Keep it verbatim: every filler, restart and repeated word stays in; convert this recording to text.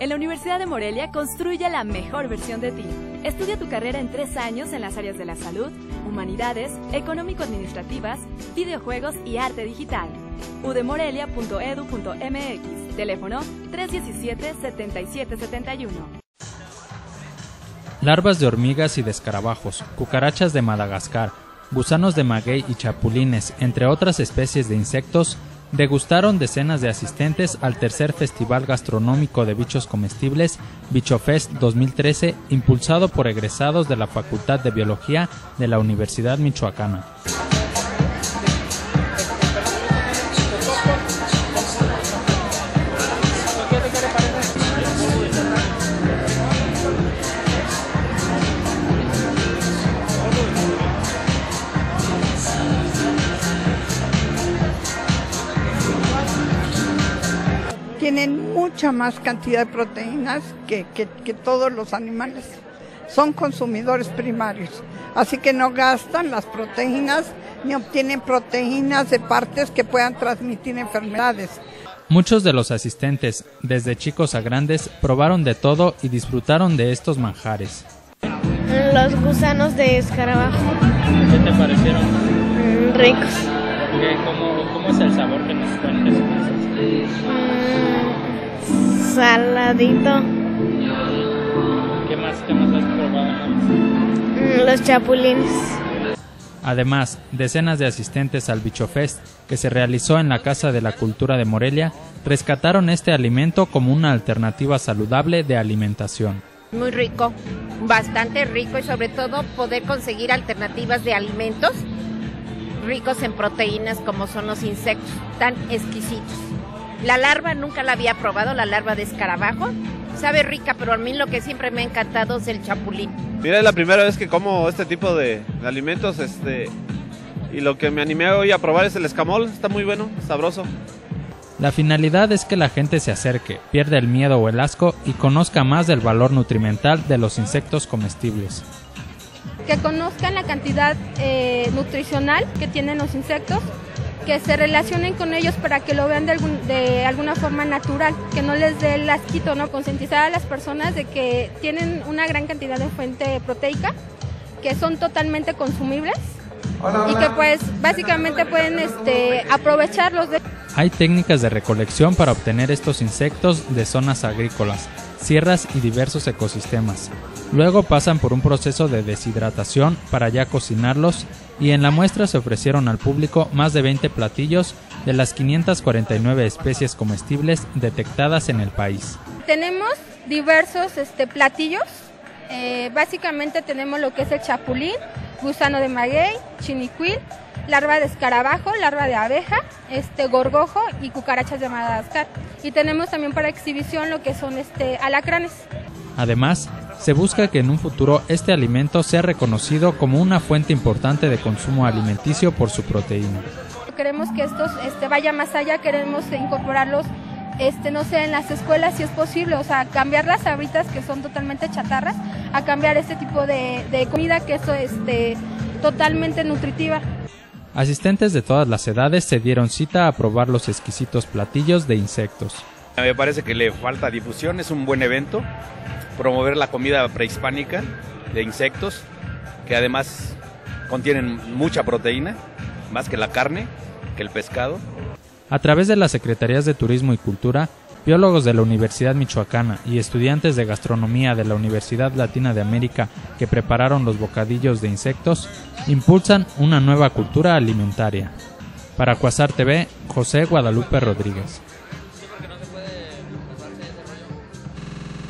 En la Universidad de Morelia construye la mejor versión de ti. Estudia tu carrera en tres años en las áreas de la salud, humanidades, económico-administrativas, videojuegos y arte digital. udemorelia punto edu punto mx, teléfono tres diecisiete, setenta y siete setenta y uno. Larvas de hormigas y de escarabajos, cucarachas de Madagascar, gusanos de maguey y chapulines, entre otras especies de insectos, degustaron decenas de asistentes al tercer Festival Gastronómico de Bichos Comestibles, Bichofest dos mil trece, impulsado por egresados de la Facultad de Biología de la Universidad Michoacana. Tienen mucha más cantidad de proteínas que, que, que todos los animales. Son consumidores primarios, así que no gastan las proteínas ni obtienen proteínas de partes que puedan transmitir enfermedades. Muchos de los asistentes, desde chicos a grandes, probaron de todo y disfrutaron de estos manjares. Los gusanos de escarabajo. ¿Qué te parecieron? Mm, ricos. Okay, ¿cómo, ¿Cómo es el sabor que nos cuentas? Saladito. ¿Qué más, qué más has probado? Los chapulines. Además, decenas de asistentes al Bichofest, que se realizó en la Casa de la Cultura de Morelia, rescataron este alimento como una alternativa saludable de alimentación. Muy rico, bastante rico, y sobre todo poder conseguir alternativas de alimentos ricos en proteínas como son los insectos, tan exquisitos. La larva nunca la había probado, la larva de escarabajo. Sabe rica, pero a mí lo que siempre me ha encantado es el chapulín. Mira, es la primera vez que como este tipo de alimentos, este, y lo que me animé hoy a probar es el escamol. Está muy bueno, sabroso. La finalidad es que la gente se acerque, pierda el miedo o el asco y conozca más del valor nutrimental de los insectos comestibles. Que conozcan la cantidad eh, nutricional que tienen los insectos, que se relacionen con ellos para que lo vean de, algún, de alguna forma natural, que no les dé el asquito, ¿no? Concientizar a las personas de que tienen una gran cantidad de fuente proteica, que son totalmente consumibles y que pues básicamente pueden este, aprovecharlos. De... Hay técnicas de recolección para obtener estos insectos de zonas agrícolas, sierras y diversos ecosistemas. Luego pasan por un proceso de deshidratación para ya cocinarlos, y en la muestra se ofrecieron al público más de veinte platillos de las quinientas cuarenta y nueve especies comestibles detectadas en el país. Tenemos diversos este, platillos, eh, básicamente tenemos lo que es el chapulín, gusano de maguey, chinicuil, larva de escarabajo, larva de abeja, este, gorgojo y cucarachas de Madagascar. Y tenemos también para exhibición lo que son este, alacranes. Además, se busca que en un futuro este alimento sea reconocido como una fuente importante de consumo alimenticio por su proteína. Queremos que estos este, vaya más allá, queremos incorporarlos, este, no sé, en las escuelas si es posible, o sea, cambiar las abritas que son totalmente chatarras, a cambiar este tipo de, de comida que es este, totalmente nutritiva. Asistentes de todas las edades se dieron cita a probar los exquisitos platillos de insectos. Me parece que le falta difusión, es un buen evento. Promover la comida prehispánica de insectos, que además contienen mucha proteína, más que la carne, que el pescado. A través de las Secretarías de Turismo y Cultura, biólogos de la Universidad Michoacana y estudiantes de gastronomía de la Universidad Latina de América que prepararon los bocadillos de insectos, impulsan una nueva cultura alimentaria. Para Cuasar T V, José Guadalupe Rodríguez.